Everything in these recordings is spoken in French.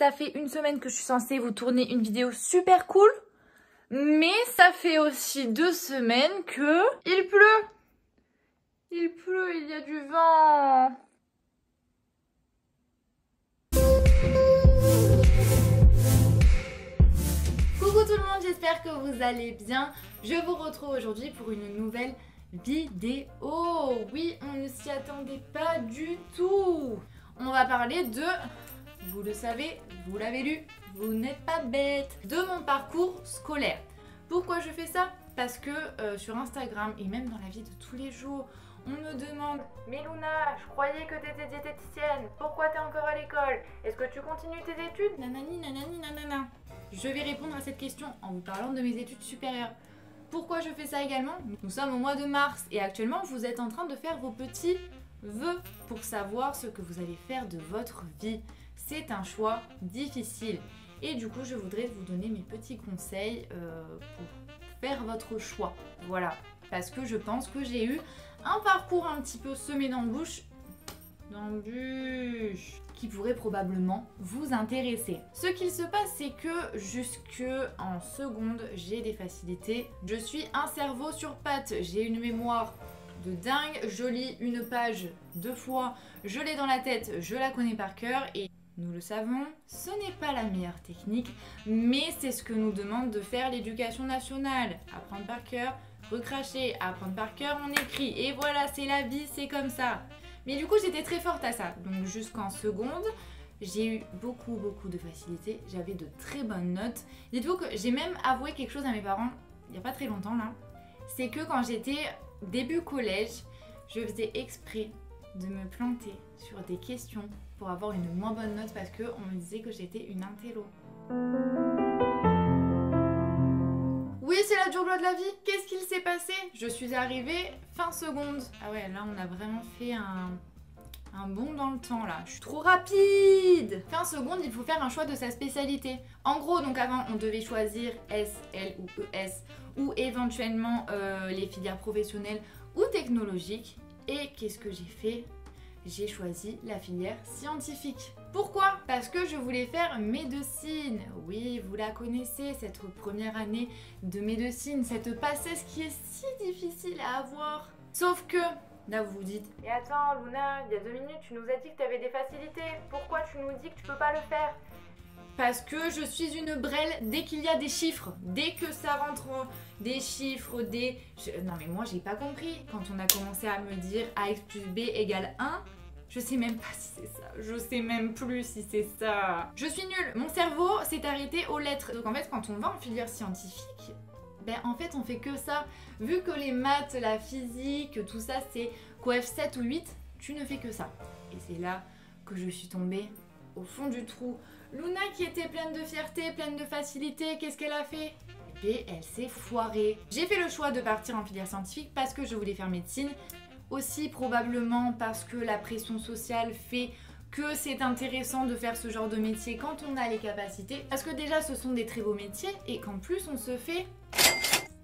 ça fait une semaine que je suis censée vous tourner une vidéo super cool, mais ça fait aussi 2 semaines que il pleut. Il pleut, il y a du vent. Coucou tout le monde, j'espère que vous allez bien. Je vous retrouve aujourd'hui pour une nouvelle vidéo. Oui, on ne s'y attendait pas du tout. On va parler de... Vous le savez, vous l'avez lu, vous n'êtes pas bête, de mon parcours scolaire. Pourquoi je fais ça? Parce que sur Instagram et même dans la vie de tous les jours, on me demande « Milouna, je croyais que t'étais diététicienne, pourquoi t'es encore à l'école? Est-ce que tu continues tes études ?» Nanani, nanani, nanana. Je vais répondre à cette question en vous parlant de mes études supérieures. Pourquoi je fais ça également? Nous sommes au mois de mars et actuellement vous êtes en train de faire vos petits vœux pour savoir ce que vous allez faire de votre vie. C'est un choix difficile et du coup je voudrais vous donner mes petits conseils pour faire votre choix. Voilà, parce que je pense que j'ai eu un parcours un petit peu semé d'embûches qui pourrait probablement vous intéresser. Ce qu'il se passe, c'est que jusque en seconde, j'ai des facilités. Je suis un cerveau sur pattes, j'ai une mémoire de dingue, je lis une page 2 fois, je l'ai dans la tête, je la connais par cœur et... Nous le savons, ce n'est pas la meilleure technique, mais c'est ce que nous demande de faire l'éducation nationale. Apprendre par cœur, recracher, apprendre par cœur, on écrit. Et voilà, c'est la vie, c'est comme ça. Mais du coup, j'étais très forte à ça. Donc jusqu'en seconde, j'ai eu beaucoup de facilité. J'avais de très bonnes notes. Dites-vous que j'ai même avoué quelque chose à mes parents, il n'y a pas très longtemps là. C'est que quand j'étais début collège, je faisais exprès de me planter sur des questions pour avoir une moins bonne note parce qu'on me disait que j'étais une intello. Oui, c'est la dure loi de la vie. Qu'est-ce qu'il s'est passé? Je suis arrivée fin seconde. Ah ouais, là on a vraiment fait un bond dans le temps là. Je suis trop rapide. Fin seconde, il faut faire un choix de sa spécialité. En gros, donc avant on devait choisir S, L ou ES ou éventuellement les filières professionnelles ou technologiques. Et qu'est-ce que j'ai fait? J'ai choisi la filière scientifique. Pourquoi? Parce que je voulais faire médecine. Oui, vous la connaissez, cette première année de médecine, cette passesse qui est si difficile à avoir. Sauf que, là vous vous dites « Et attends Luna, il y a 2 minutes tu nous as dit que tu avais des facilités, pourquoi tu nous dis que tu peux pas le faire ?» Parce que je suis une brêle dès qu'il y a des chiffres, dès que ça rentre des chiffres, Non mais moi j'ai pas compris, quand on a commencé à me dire AX plus B égale 1, je sais même pas si c'est ça, je sais même plus si c'est ça. Je suis nulle, mon cerveau s'est arrêté aux lettres. Donc en fait quand on va en filière scientifique, ben en fait on fait que ça. Vu que les maths, la physique, tout ça c'est coef 7 ou 8, tu ne fais que ça. Et c'est là que je suis tombée au fond du trou. Luna qui était pleine de fierté, pleine de facilité, qu'est-ce qu'elle a fait? Et elle s'est foirée. J'ai fait le choix de partir en filière scientifique parce que je voulais faire médecine, aussi probablement parce que la pression sociale fait que c'est intéressant de faire ce genre de métier quand on a les capacités, parce que déjà ce sont des très beaux métiers et qu'en plus on se fait...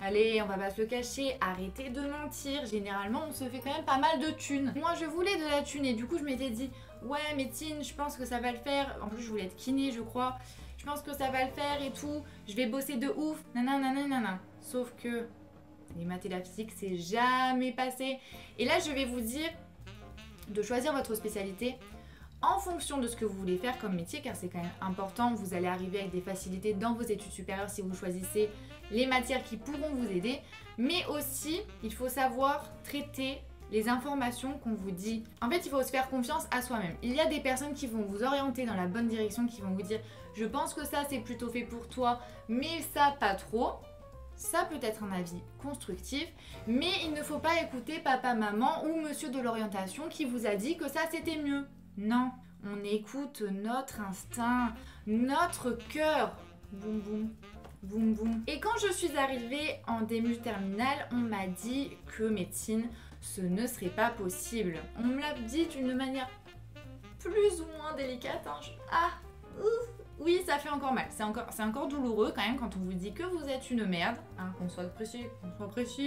Allez, on va pas se le cacher, arrêtez de mentir, généralement on se fait quand même pas mal de thunes. Moi je voulais de la thune et du coup je m'étais dit ouais médecine je pense que ça va le faire, en plus je voulais être kiné je crois, je pense que ça va le faire et tout, je vais bosser de ouf, nanana nanana. Sauf que les maths et la physique c'est jamais passé. Et là je vais vous dire de choisir votre spécialité en fonction de ce que vous voulez faire comme métier, car c'est quand même important, vous allez arriver avec des facilités dans vos études supérieures si vous choisissez les matières qui pourront vous aider, mais aussi il faut savoir traiter les informations qu'on vous dit. En fait, il faut se faire confiance à soi-même. Il y a des personnes qui vont vous orienter dans la bonne direction, qui vont vous dire « je pense que ça c'est plutôt fait pour toi, mais ça pas trop ». Ça peut être un avis constructif, mais il ne faut pas écouter papa, maman ou monsieur de l'orientation qui vous a dit que ça c'était mieux. Non, on écoute notre instinct, notre cœur. Boum boum, boum boum. Et quand je suis arrivée en début terminale, on m'a dit que médecine, ce ne serait pas possible. On me l'a dit d'une manière plus ou moins délicate. Hein. Ah, ouf. Oui, ça ça fait encore mal. C'est encore douloureux quand même quand on vous dit que vous êtes une merde, hein, qu'on soit précis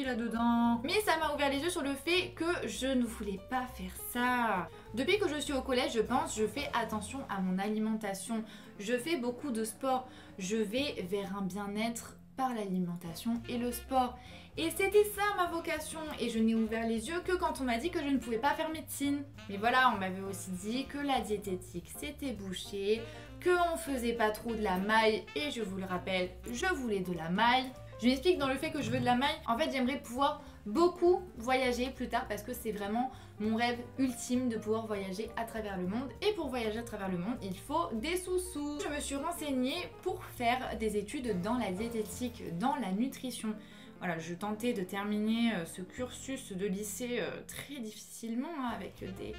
là-dedans. Mais ça m'a ouvert les yeux sur le fait que je ne voulais pas faire ça. Depuis que je suis au collège, je pense, je fais attention à mon alimentation. Je fais beaucoup de sport. Je vais vers un bien-être par l'alimentation et le sport. Et c'était ça ma vocation, et je n'ai ouvert les yeux que quand on m'a dit que je ne pouvais pas faire médecine. Mais voilà, on m'avait aussi dit que la diététique c'était bouché, qu'on faisait pas trop de la maille, et je vous le rappelle, je voulais de la maille. Je m'explique dans le fait que je veux de la maille. En fait, j'aimerais pouvoir beaucoup voyager plus tard parce que c'est vraiment mon rêve ultime de pouvoir voyager à travers le monde. Et pour voyager à travers le monde, il faut des sous-sous. Je me suis renseignée pour faire des études dans la diététique, dans la nutrition. Voilà, je tentais de terminer ce cursus de lycée très difficilement, hein, avec des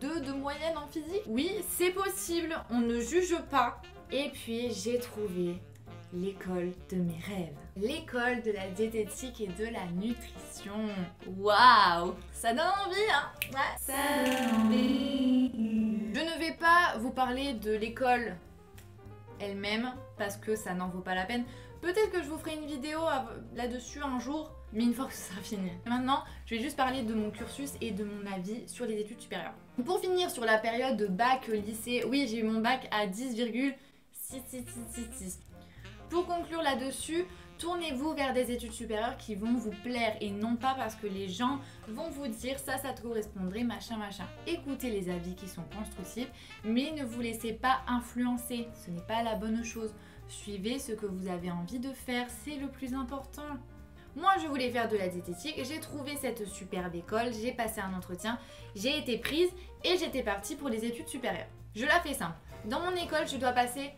2 de moyenne en physique. Oui, c'est possible, on ne juge pas. Et puis j'ai trouvé l'école de mes rêves. L'école de la diététique et de la nutrition. Waouh, ça donne envie, hein, ouais. Ça donne envie. Je ne vais pas vous parler de l'école elle-même parce que ça n'en vaut pas la peine. Peut-être que je vous ferai une vidéo là-dessus un jour, mais une fois que ce sera fini. Maintenant, je vais juste parler de mon cursus et de mon avis sur les études supérieures. Pour finir sur la période de bac-lycée, oui, j'ai eu mon bac à 10,6666. Pour conclure là-dessus, tournez-vous vers des études supérieures qui vont vous plaire et non pas parce que les gens vont vous dire ça, ça te correspondrait, machin, machin. Écoutez les avis qui sont constructifs, mais ne vous laissez pas influencer, ce n'est pas la bonne chose. Suivez ce que vous avez envie de faire, c'est le plus important. Moi, je voulais faire de la diététique, j'ai trouvé cette superbe école, j'ai passé un entretien, j'ai été prise et j'étais partie pour les études supérieures. Je la fais simple. Dans mon école, je dois passer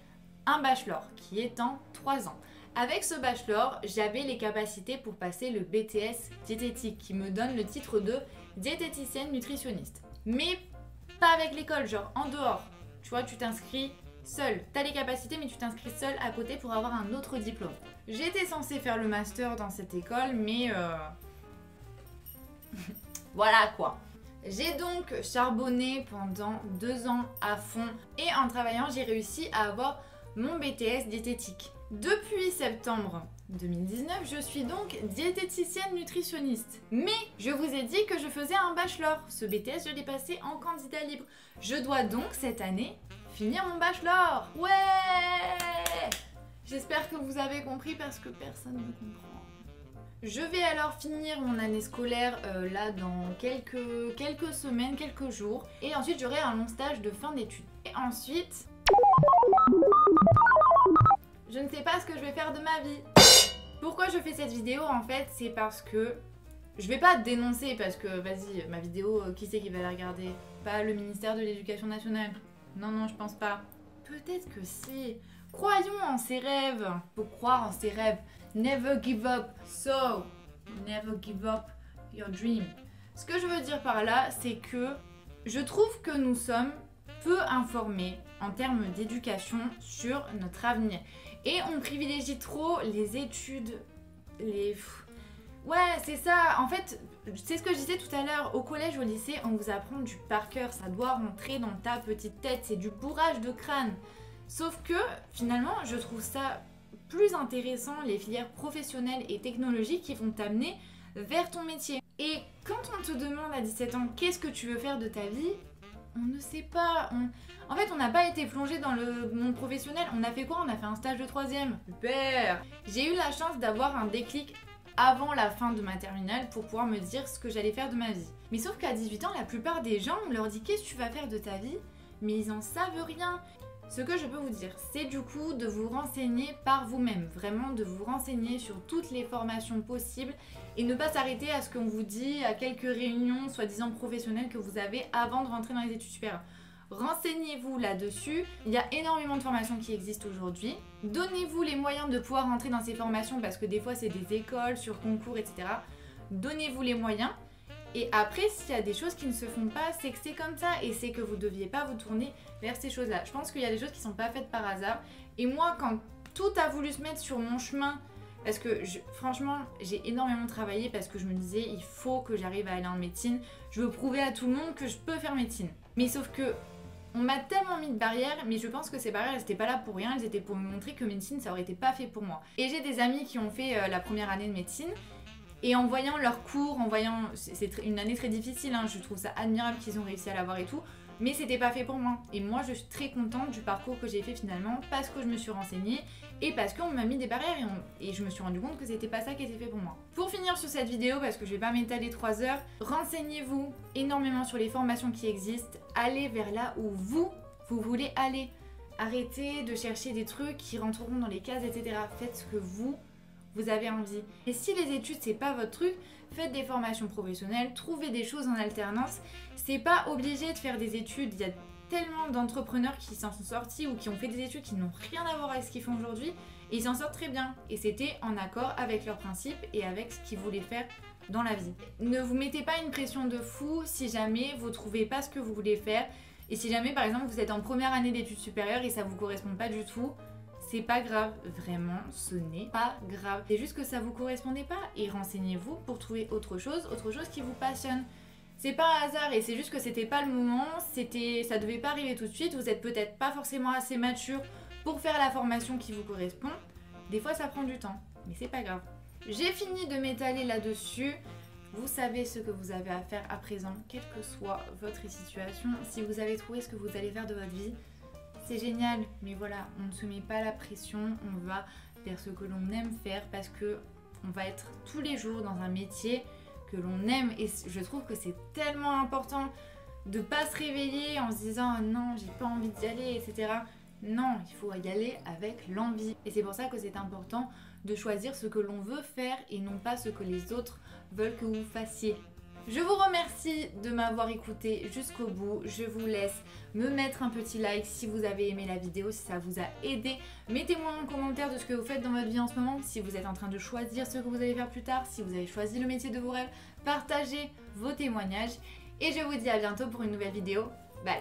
un bachelor qui est en 3 ans. Avec ce bachelor, j'avais les capacités pour passer le BTS diététique qui me donne le titre de diététicienne nutritionniste. Mais pas avec l'école, genre en dehors. Tu vois, tu t'inscris seul. T'as les capacités mais tu t'inscris seul à côté pour avoir un autre diplôme. J'étais censée faire le master dans cette école mais voilà quoi. J'ai donc charbonné pendant 2 ans à fond et en travaillant j'ai réussi à avoir mon BTS diététique. Depuis septembre 2019, je suis donc diététicienne nutritionniste. Mais je vous ai dit que je faisais un bachelor. Ce BTS, je l'ai passé en candidat libre. Je dois donc cette année finir mon bachelor. Ouais! J'espère que vous avez compris parce que personne ne comprend. Je vais alors finir mon année scolaire là dans quelques semaines, quelques jours. Et ensuite, j'aurai un long stage de fin d'études. Et ensuite, je ne sais pas ce que je vais faire de ma vie. Pourquoi je fais cette vidéo en fait, c'est parce que je vais pas dénoncer parce que vas-y, ma vidéo, qui c'est qui va la regarder? Pas le ministère de l'Éducation nationale. Non, non, je pense pas. Peut-être que si. Croyons en ses rêves. Faut croire en ses rêves. Never give up. So, never give up your dream. Ce que je veux dire par là, c'est que je trouve que nous sommes peu informés en termes d'éducation sur notre avenir. Et on privilégie trop les études, les... Ouais, c'est ça. En fait, c'est ce que je disais tout à l'heure. Au collège, au lycée, on vous apprend du par cœur. Ça doit rentrer dans ta petite tête. C'est du bourrage de crâne. Sauf que, finalement, je trouve ça plus intéressant, les filières professionnelles et technologiques qui vont t'amener vers ton métier. Et quand on te demande à 17 ans, qu'est-ce que tu veux faire de ta vie ? On ne sait pas. En fait, on n'a pas été plongé dans le monde professionnel. On a fait quoi? On a fait un stage de 3e. Super! J'ai eu la chance d'avoir un déclic avant la fin de ma terminale pour pouvoir me dire ce que j'allais faire de ma vie. Mais sauf qu'à 18 ans, la plupart des gens, on leur dit « Qu'est-ce que tu vas faire de ta vie ?» Mais ils n'en savent rien. Ce que je peux vous dire, c'est du coup de vous renseigner par vous-même. Vraiment de vous renseigner sur toutes les formations possibles et ne pas s'arrêter à ce qu'on vous dit à quelques réunions soi-disant professionnelles que vous avez avant de rentrer dans les études supérieures. Renseignez-vous là-dessus. Il y a énormément de formations qui existent aujourd'hui. Donnez-vous les moyens de pouvoir rentrer dans ces formations parce que des fois c'est des écoles, sur concours, etc. Donnez-vous les moyens. Et après, s'il y a des choses qui ne se font pas, c'est que c'est comme ça et c'est que vous ne deviez pas vous tourner vers ces choses-là. Je pense qu'il y a des choses qui ne sont pas faites par hasard. Et moi, quand tout a voulu se mettre sur mon chemin, parce que franchement, j'ai énormément travaillé parce que je me disais, il faut que j'arrive à aller en médecine. Je veux prouver à tout le monde que je peux faire médecine. Mais sauf que On m'a tellement mis de barrières, mais je pense que ces barrières, elles n'étaient pas là pour rien, elles étaient pour me montrer que médecine, ça aurait été pas fait pour moi. Et j'ai des amis qui ont fait la première année de médecine, et en voyant leurs cours, en voyant... C'est une année très difficile, hein, je trouve ça admirable qu'ils ont réussi à l'avoir et tout, mais c'était pas fait pour moi. Et moi, je suis très contente du parcours que j'ai fait finalement, parce que je me suis renseignée, et parce qu'on m'a mis des barrières, et je me suis rendu compte que c'était pas ça qui était fait pour moi. Pour finir sur cette vidéo, parce que je vais pas m'étaler 3 heures, renseignez-vous énormément sur les formations qui existent, allez vers là où vous voulez aller. Arrêtez de chercher des trucs qui rentreront dans les cases, etc. Faites ce que vous avez envie. Et si les études c'est pas votre truc, faites des formations professionnelles, trouvez des choses en alternance. C'est pas obligé de faire des études, il y a tellement d'entrepreneurs qui s'en sont sortis ou qui ont fait des études qui n'ont rien à voir avec ce qu'ils font aujourd'hui et ils s'en sortent très bien. Et c'était en accord avec leurs principes et avec ce qu'ils voulaient faire dans la vie. Ne vous mettez pas une pression de fou si jamais vous trouvez pas ce que vous voulez faire et si jamais par exemple vous êtes en première année d'études supérieures et ça vous correspond pas du tout. C'est pas grave, vraiment, ce n'est pas grave. C'est juste que ça vous correspondait pas et renseignez-vous pour trouver autre chose qui vous passionne. C'est pas un hasard et c'est juste que c'était pas le moment, ça devait pas arriver tout de suite, vous êtes peut-être pas forcément assez mature pour faire la formation qui vous correspond. Des fois ça prend du temps, mais c'est pas grave. J'ai fini de m'étaler là-dessus. Vous savez ce que vous avez à faire à présent, quelle que soit votre situation. Si vous avez trouvé ce que vous allez faire de votre vie, c'est génial, mais voilà, on ne se met pas la pression, on va faire ce que l'on aime faire parce que on va être tous les jours dans un métier que l'on aime et je trouve que c'est tellement important de ne pas se réveiller en se disant oh non, j'ai pas envie d'y aller, etc. Non, il faut y aller avec l'envie et c'est pour ça que c'est important de choisir ce que l'on veut faire et non pas ce que les autres veulent que vous fassiez. Je vous remercie de m'avoir écouté jusqu'au bout, je vous laisse me mettre un petit like si vous avez aimé la vidéo, si ça vous a aidé. Mettez-moi en commentaire de ce que vous faites dans votre vie en ce moment, si vous êtes en train de choisir ce que vous allez faire plus tard, si vous avez choisi le métier de vos rêves, partagez vos témoignages et je vous dis à bientôt pour une nouvelle vidéo. Bye!